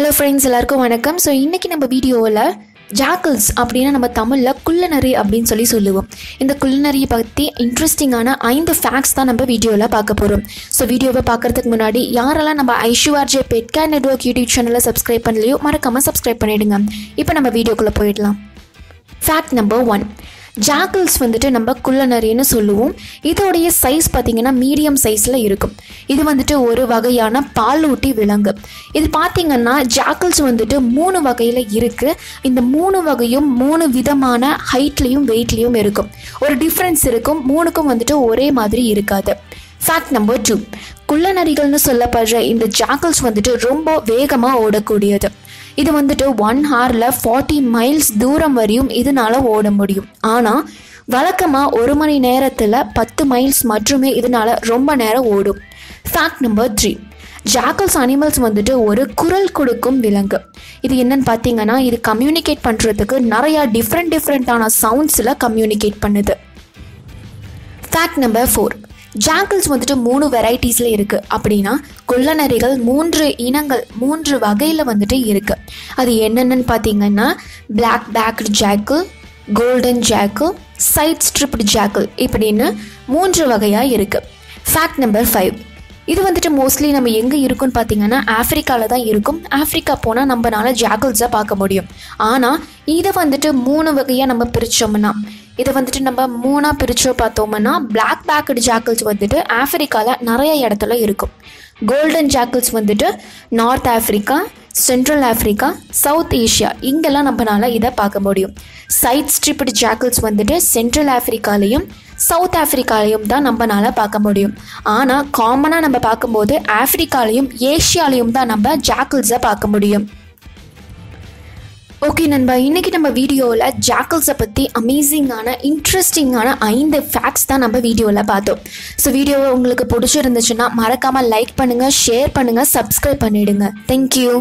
Hello friends, எல்லாருக்கும் வணக்கம். So இன்றைக்கி நம்ம வீடியோவில் ஜாக்கல்ஸ் அப்படின்னா நம்ம தமிழில் குள்ளநரி அப்படின்னு சொல்லுவோம். இந்த குள்ளநரியை பற்றி இன்ட்ரெஸ்டிங்கான 5 ஃபேக்ட்ஸ் தான் நம்ம வீடியோவில் பார்க்க போகிறோம். ஸோ வீடியோவை பார்க்குறதுக்கு முன்னாடி யாரெல்லாம் நம்ம ஐஷுஆர்ஜே பெட்கேர் நெட்வொர்க் யூடியூப் சேனலில் சப்ஸ்கிரைப் பண்ணலையோ மறக்காமல் சப்ஸ்கிரைப் பண்ணிவிடுங்க. இப்போ நம்ம வீடியோக்குள்ளே போயிடலாம். ஃபேக்ட் நம்பர் 1, ஜாக்கல்ஸ் வந்துட்டு நம்ம குள்ளநரின்னு சொல்லுவோம். இதோடைய சைஸ் பார்த்திங்கன்னா மீடியம் சைஸில் இருக்கும். இது வந்துட்டு ஒரு வகையான பாலூட்டி விலங்கு. இது பார்த்திங்கன்னா ஜாக்கல்ஸ் வந்துட்டு 3 வகையில் இருக்குது. இந்த 3 வகையும் 3 விதமான ஹைட்லேயும் வெயிட்லேயும் இருக்கும். ஒரு டிஃப்ரென்ஸ் இருக்கும். 3க்கும் வந்துட்டு ஒரே மாதிரி இருக்காது. ஃபேக்ட் நம்பர் 2, குள்ளநரிகள்னு சொல்லப்படுற இந்த ஜாக்கல்ஸ் வந்துட்டு ரொம்ப வேகமாக ஓடக்கூடியது. இது வந்துட்டு 1 ஹவரில் 40 மைல்ஸ் தூரம் வரையும் இதனால் ஓட முடியும். ஆனால் வழக்கமாக 1 மணி நேரத்தில் 10 மைல்ஸ் மட்டுமே இதனால் ரொம்ப நேரம் ஓடும். ஃபேக்ட் நம்பர் 3, ஜாக்கல்ஸ் அனிமல்ஸ் வந்துட்டு ஒரு குரல் கொடுக்கும் விலங்கு. இது என்னன்னு பார்த்தீங்கன்னா இது கம்யூனிகேட் பண்ணுறதுக்கு நிறையா டிஃப்ரெண்ட்டான சவுண்ட்ஸில் கம்யூனிகேட் பண்ணுது. ஃபேக்ட் நம்பர் 4, ஜாக்கல்ஸ் வந்துட்டு 3 வெரைட்டிஸில் இருக்குது. அப்படின்னா குள்ளநரிகள் 3 வகையில் வந்துட்டு இருக்குது. அது என்னென்னு பார்த்தீங்கன்னா black backed jackal, golden jackal, side striped jackal இப்படின்னு 3 வகையாக இருக்குது. ஃபேக்ட் நம்பர் 5, இது வந்துட்டு மோஸ்ட்லி நம்ம எங்கே இருக்குன்னு பார்த்தீங்கன்னா ஆஃப்ரிக்காவில் தான் இருக்கும். ஆஃப்ரிக்கா போனால் நம்மளால ஜாக்கல்ஸாக பார்க்க முடியும். ஆனால் இதை வந்துட்டு 3 வகையாக நம்ம பிரித்தோம்னா இதை வந்துட்டு நம்ம 3ஆக பிரித்து பார்த்தோம்னா பிளாக் பேக்டு ஜாக்கல்ஸ் வந்துட்டு ஆஃப்ரிக்காவில் நிறைய இடத்துல இருக்கும். கோல்டன் ஜாக்கல்ஸ் வந்துட்டு north Africa, central Africa, south Asia இங்கெல்லாம் நம்மளால் இதை பார்க்க முடியும். சைட் ஸ்ட்ரிப்டு ஜாக்கல்ஸ் வந்துட்டு சென்ட்ரல் ஆஃப்ரிக்காலையும் சவுத் ஆஃப்ரிக்காலையும் தான் நம்மளால் பார்க்க முடியும். ஆனால் காமனாக நம்ம பார்க்கும்போது ஆஃப்ரிக்காலையும் ஏஷியாலையும் தான் நம்ம ஜாக்கல்ஸை பார்க்க முடியும். ஓகே நண்பா, இன்றைக்கி நம்ம வீடியோவில் ஜாக்கல்ஸை பற்றி அமேசிங்கான இன்ட்ரெஸ்டிங்கான 5 ஃபேக்ட்ஸ் தான் நம்ம வீடியோவில் பார்த்தோம். ஸோ வீடியோவை உங்களுக்கு பிடிச்சிருந்துச்சுன்னா மறக்காமல் லைக் பண்ணுங்கள், ஷேர் பண்ணுங்கள், சப்ஸ்கிரைப் பண்ணிவிடுங்க. தேங்க்யூ.